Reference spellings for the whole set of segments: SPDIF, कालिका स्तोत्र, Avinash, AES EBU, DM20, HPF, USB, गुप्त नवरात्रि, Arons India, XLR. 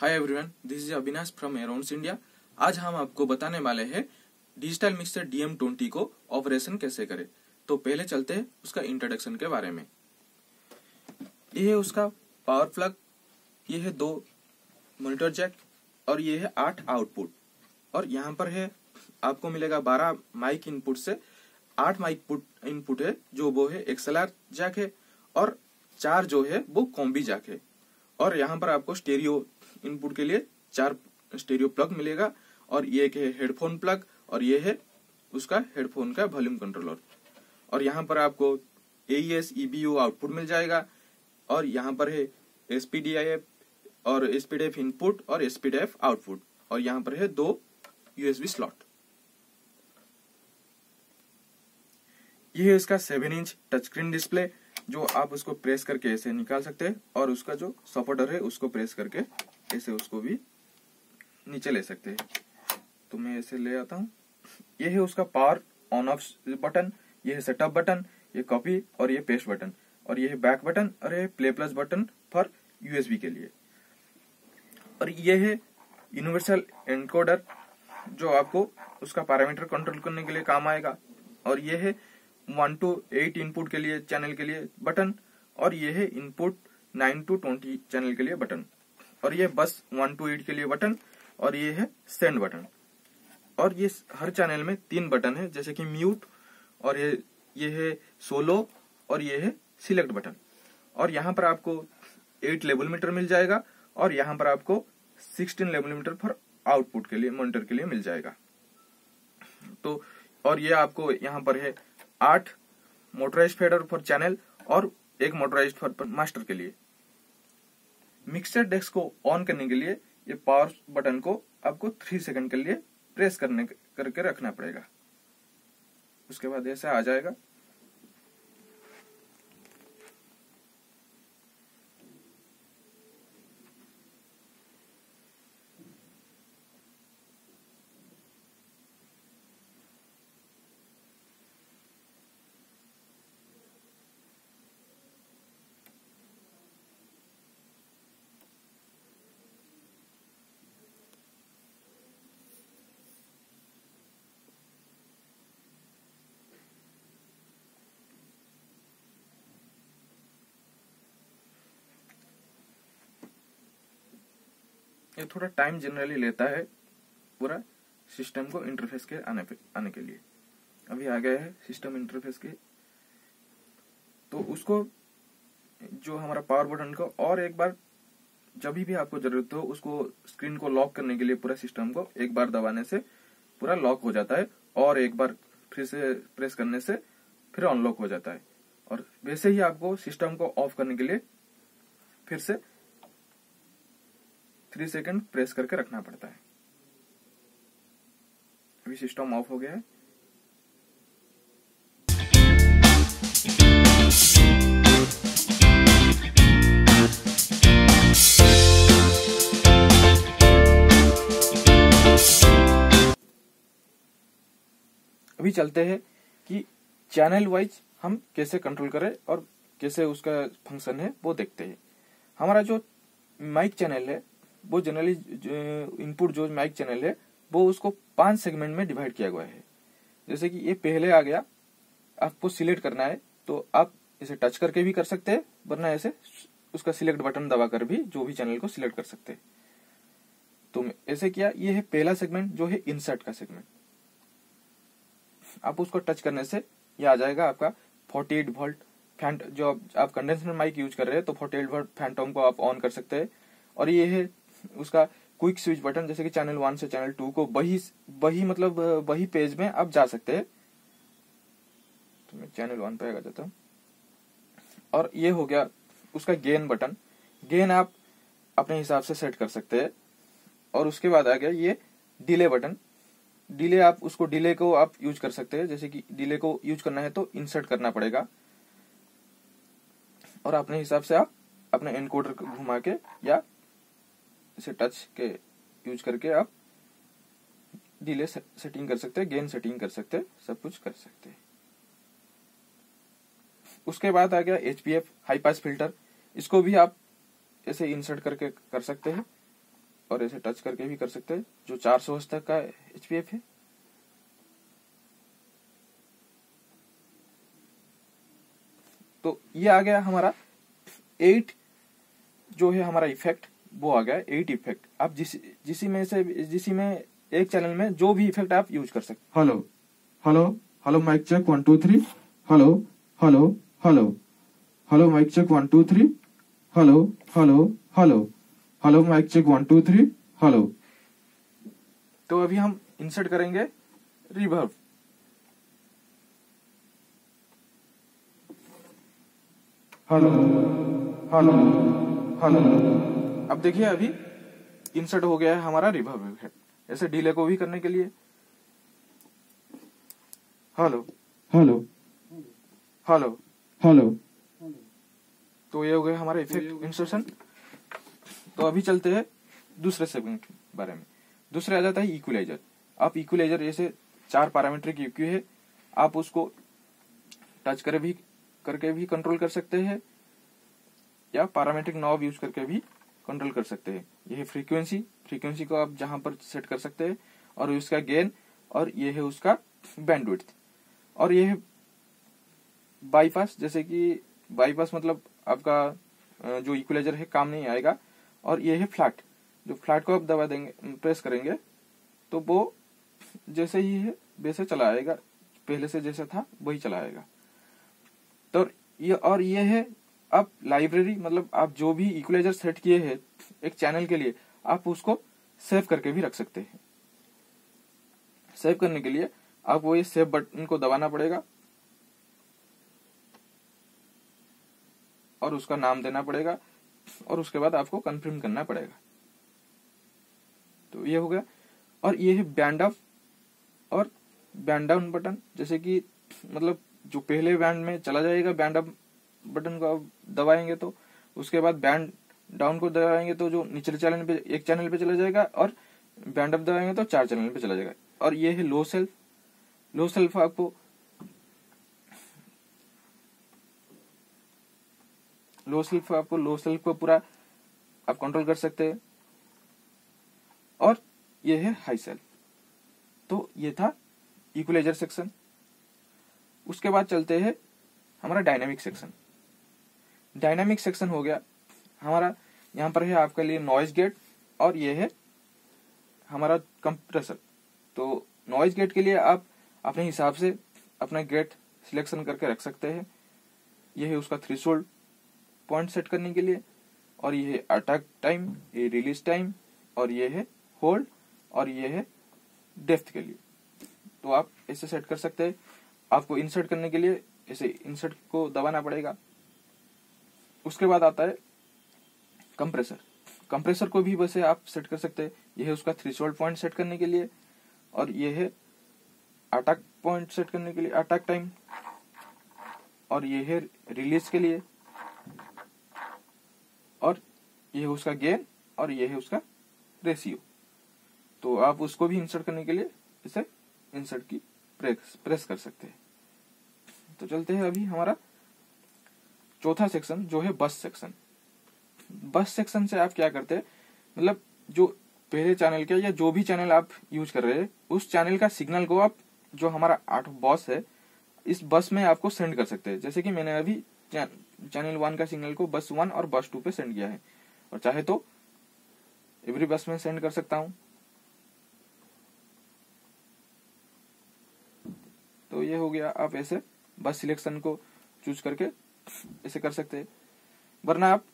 Hi everyone, this is Avinash from एरोन्स India. आज हम आपको बताने वाले हैं डिजिटल मिक्सर DM20 को ऑपरेशन कैसे करें। तो पहले चलते हैं उसका इंट्रोडक्शन के बारे में। यह है उसका पावर प्लग, यह है 2 मॉनिटर जैक और यह है 8 आउटपुट। और यहाँ पर है आपको मिलेगा 12 माइक इनपुट से 8 माइक इनपुट है, जो वो है XLR जैक है और 4 जो है वो कॉम्बी जैक है। और यहाँ पर आपको स्टेरियो इनपुट के लिए 4 स्टेरियो प्लग मिलेगा और ये एक है हेडफोन प्लग और ये है उसका हेडफोन का वॉल्यूम कंट्रोलर। और यहाँ पर आपको AES EBU आउटपुट मिल जाएगा और यहाँ पर है SPDIF और SPDIF इनपुट और SPDIF आउटपुट। और यहाँ पर है 2 USB स्लॉट। यह है इसका 7-inch टच स्क्रीन डिस्प्ले, जो आप उसको प्रेस करके ऐसे निकाल सकते हैं और उसका जो सपोर्टर है उसको प्रेस करके ऐसे उसको भी नीचे ले सकते हैं। तो मैं ऐसे ले आता हूँ। यह है उसका पावर ऑन ऑफ बटन, यह है सेटअप बटन, ये कॉपी और ये पेस्ट बटन और यह है बैक बटन और यह play plus button for USB के लिए। और यह है यूनिवर्सल एनकोडर, जो आपको उसका पैरामीटर कंट्रोल करने के लिए काम आएगा। और यह है 1 to 8 इनपुट के लिए चैनल के लिए बटन और यह है इनपुट 9 to 20 चैनल के लिए बटन। और ये बस 1 to 8 के लिए बटन और ये है सेंड बटन। और ये हर चैनल में 3 बटन है, जैसे कि म्यूट और ये है सोलो और ये है सिलेक्ट बटन। और यहाँ पर आपको 8 लेवल मीटर मिल जाएगा और यहाँ पर आपको 16 लेवल मीटर फॉर आउटपुट के लिए मॉनिटर के लिए मिल जाएगा। तो और ये आपको यहाँ पर है 8 मोटराइज फेडर फॉर चैनल और 1 मोटराइज फॉर मास्टर के लिए। मिक्सर डेस्क को ऑन करने के लिए ये पावर बटन को आपको 3 सेकंड के लिए प्रेस करके रखना पड़ेगा, उसके बाद ऐसा आ जाएगा। ये थोड़ा टाइम जनरली लेता है पूरा सिस्टम को इंटरफेस के आने के लिए। अभी आ गया है सिस्टम इंटरफेस के। तो उसको जो हमारा पावर बटन को और एक बार जब भी आपको जरूरत हो उसको स्क्रीन को लॉक करने के लिए पूरा सिस्टम को एक बार दबाने से पूरा लॉक हो जाता है और एक बार फिर से प्रेस करने से फिर अनलॉक हो जाता है। और वैसे ही आपको सिस्टम को ऑफ करने के लिए फिर से 3 सेकंड प्रेस करके रखना पड़ता है। अभी सिस्टम ऑफ हो गया है। अभी चलते हैं कि चैनल वाइज हम कैसे कंट्रोल करें और कैसे उसका फंक्शन है वो देखते हैं। हमारा जो माइक चैनल है वो जनरली इनपुट जो माइक चैनल है वो उसको 5 सेगमेंट में डिवाइड किया गया है। जैसे कि ये पहले आ गया, आपको सिलेक्ट करना है तो आप इसे टच करके भी कर सकते हैं, वरना ऐसे उसका सिलेक्ट बटन दबाकर भी जो भी चैनल को सिलेक्ट कर सकते हैं। तो ऐसे किया। ये है पहला सेगमेंट जो है इंसर्ट का सेगमेंट। आप उसको टच करने से ये आ जाएगा आपका 48 वोल्ट फैंट, जो आप कंडेंसर माइक यूज कर रहे हैं तो 48 वोल्ट फैंटम को आप ऑन कर सकते हैं। और ये है उसका क्विक स्विच बटन, जैसे कि चैनल 1 से चैनल 2 को वही पेज में आप जा सकते हैं। तो मैं चैनल 1 पे आ जाता हूँ। और ये हो गया उसका गेन बटन। गेन आप अपने हिसाब से सेट कर सकते हैं। और उसके बाद आ गया ये डिले बटन। डिले आप उसको डिले को आप यूज कर सकते हैं, जैसे कि डिले को यूज करना है तो इंसर्ट करना पड़ेगा और अपने हिसाब से आप अपने एनकोडर को घुमा के या इसे टच के यूज करके आप डिले सेटिंग कर सकते हैं, गेन सेटिंग कर सकते हैं, सब कुछ कर सकते हैं। उसके बाद आ गया HPF हाई पास फिल्टर। इसको भी आप ऐसे इंसर्ट करके कर सकते हैं और ऐसे टच करके भी कर सकते हैं, जो 400 तक का एचपीएफ है। तो ये आ गया हमारा 8 जो है हमारा इफेक्ट, वो आ गया 8 इफेक्ट। आप जिसी में एक चैनल में जो भी इफेक्ट आप यूज कर सकते। Hello hello hello mic check 1 2 3। Hello hello hello hello mic check 1 2 3। Hello hello hello hello mic check 1 2 3। Hello. तो अभी हम इंसर्ट करेंगे रिवर्ब। Hello hello hello. अब देखिए अभी इंसर्ट हो गया है हमारा रिवर्ब इफेक्ट। ऐसे डिले को भी करने के लिए हेलो हेलो हेलो हेलो। तो ये हो गया हमारा इफेक्ट इंसर्शन। तो अभी चलते हैं दूसरे सेगमेंट के बारे में। दूसरे आ जाता है इक्वलाइजर। आप इक्वलाइजर ऐसे 4 पैरामीट्रिक इक्यू है, आप उसको टच करके भी कंट्रोल कर सकते हैं या पैरामीट्रिक नॉब यूज करके भी कंट्रोल कर सकते हैं। यह फ्रीक्वेंसी को आप जहां पर सेट कर सकते हैं, और उसका गेन, और यह है उसका बैंडविड्थ, और यह बाईपास। जैसे कि बाईपास मतलब आपका जो इक्वलाइजर है काम नहीं आएगा। और यह है फ्लैट, जो फ्लैट को आप दबा देंगे, प्रेस करेंगे तो वो जैसे ही है वैसे चला आएगा, पहले से जैसा था वही चला आएगा। तो ये है आप लाइब्रेरी, मतलब आप जो भी इक्वलाइजर सेट किए हैं एक चैनल के लिए, आप उसको सेव करके भी रख सकते हैं। सेव करने के लिए आपको ये सेव बटन को दबाना पड़ेगा और उसका नाम देना पड़ेगा और उसके बाद आपको कंफर्म करना पड़ेगा। तो ये हो गया। और ये है बैंड अप और बैंड डाउन बटन। जैसे कि मतलब जो पहले बैंड में चला जाएगा, बैंड अप बटन को आप दबाएंगे तो उसके बाद बैंड डाउन को दबाएंगे तो जो निचले चैनल पे एक चैनल पे चला जाएगा, और बैंड अप दबाएंगे तो 4 चैनल पे चला जाएगा। और ये है लो सेल्फ। लो सेल्फ आपको लो सेल्फ को पूरा आप कंट्रोल कर सकते हैं। और ये है हाई सेल्फ। तो ये था इक्वलाइजर सेक्शन। उसके बाद चलते हैं हमारा डायनामिक सेक्शन। डायनामिक सेक्शन हो गया हमारा, यहाँ पर है आपके लिए नॉइज गेट और ये है हमारा कंप्रेसर। तो नॉइज गेट के लिए आप अपने हिसाब से अपना गेट सिलेक्शन करके रख सकते हैं। यह है उसका थ्रेशोल्ड पॉइंट सेट करने के लिए, और यह है अटैक टाइम, ये रिलीज टाइम, और यह है होल्ड, और यह है डेप्थ के लिए। तो आप ऐसे सेट कर सकते हैं। आपको इंसर्ट करने के लिए ऐसे इंसर्ट को दबाना पड़ेगा। उसके बाद आता है कंप्रेसर। कंप्रेसर को भी वैसे आप सेट कर सकते हैं। यह है उसका थ्रेशोल्ड पॉइंट सेट करने के लिए, और यह है अटैक पॉइंट सेट करने के लिए, अटैक टाइम, और यह है रिलीज के लिए, और यह है उसका गेन, और यह है उसका रेशियो। तो आप उसको भी इंसर्ट करने के लिए इसे इंसर्ट की प्रेस कर सकते हैं। तो चलते हैं अभी हमारा चौथा सेक्शन जो है बस सेक्शन। बस सेक्शन से आप क्या करते हैं, मतलब जो पहले चैनल के या जो भी चैनल आप यूज कर रहे हैं उस चैनल का सिग्नल को आप, जो हमारा 8 बस है, इस बस में आपको सेंड कर सकते हैं। जैसे कि मैंने अभी चैनल 1 का सिग्नल को बस 1 और बस 2 पे सेंड किया है, और चाहे तो एवरी बस में सेंड कर सकता हूं। तो ये हो गया, आप ऐसे बस सिलेक्शन को चूज करके ऐसे कर सकते हैं, वरना आप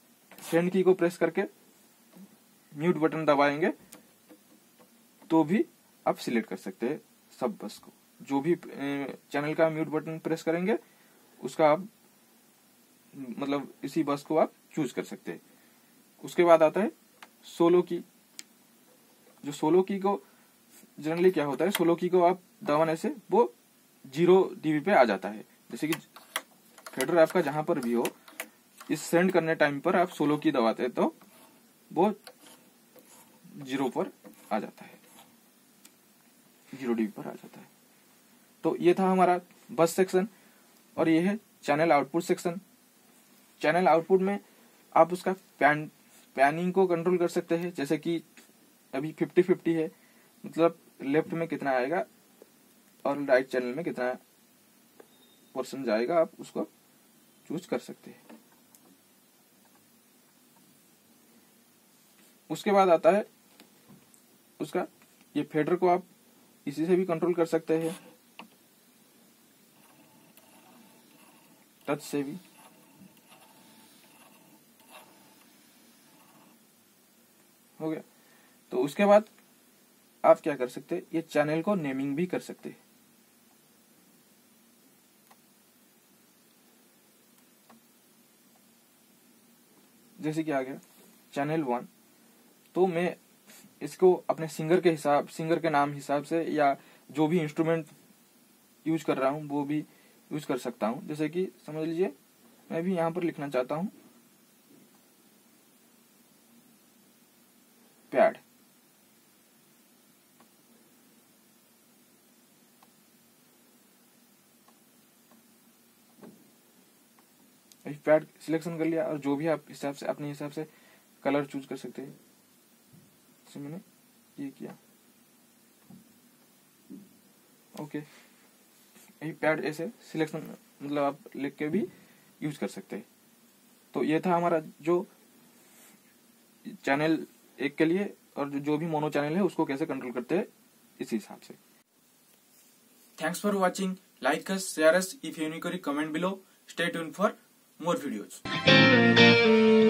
सेंड की को प्रेस करके म्यूट बटन दबाएंगे तो भी आप सिलेक्ट कर सकते हैं सब बस को। जो भी चैनल का म्यूट बटन प्रेस करेंगे उसका आप, मतलब इसी बस को आप चूज कर सकते हैं। उसके बाद आता है सोलो की। जो सोलो की को जनरली क्या होता है, सोलो की को आप दबाने से वो 0 dB पे आ जाता है। जैसे कि फेडर आपका जहां पर भी हो, इस सेंड करने टाइम पर आप सोलो की दबाते हैं तो वो 0 पर आ जाता है, 0 dB पर आ जाता है। तो ये था हमारा बस सेक्शन। और ये है channel output section. Channel output में आप उसका पैनिंग को कंट्रोल कर सकते हैं। जैसे कि अभी 50-50 है, मतलब लेफ्ट में कितना आएगा और राइट चैनल में कितना परसेंट जाएगा आप उसको चूज कर सकते हैं। उसके बाद आता है उसका ये फेडर को आप इसी से भी कंट्रोल कर सकते हैं, टच से भी। हो गया। तो उसके बाद आप क्या कर सकते हैं, ये चैनल को नेमिंग भी कर सकते हैं। जैसे कि आ गया चैनल 1, तो मैं इसको अपने सिंगर के नाम हिसाब से या जो भी इंस्ट्रूमेंट यूज कर रहा हूं वो भी यूज कर सकता हूं। जैसे कि समझ लीजिए मैं भी यहां पर लिखना चाहता हूं पैड, पैड सिलेक्शन कर लिया और जो भी आप हिसाब से अपने हिसाब से कलर चूज कर सकते हैं। जैसे मैंने ये किया, ओके, यही पैड ऐसे सिलेक्शन मतलब आप लिख के भी यूज कर सकते हैं। तो ये था हमारा जो चैनल 1 के लिए, और जो भी मोनो चैनल है उसको कैसे कंट्रोल करते हैं इस हिसाब से। Thanks for watching, like us, share us, if you new query comment below, stay tune for more videos.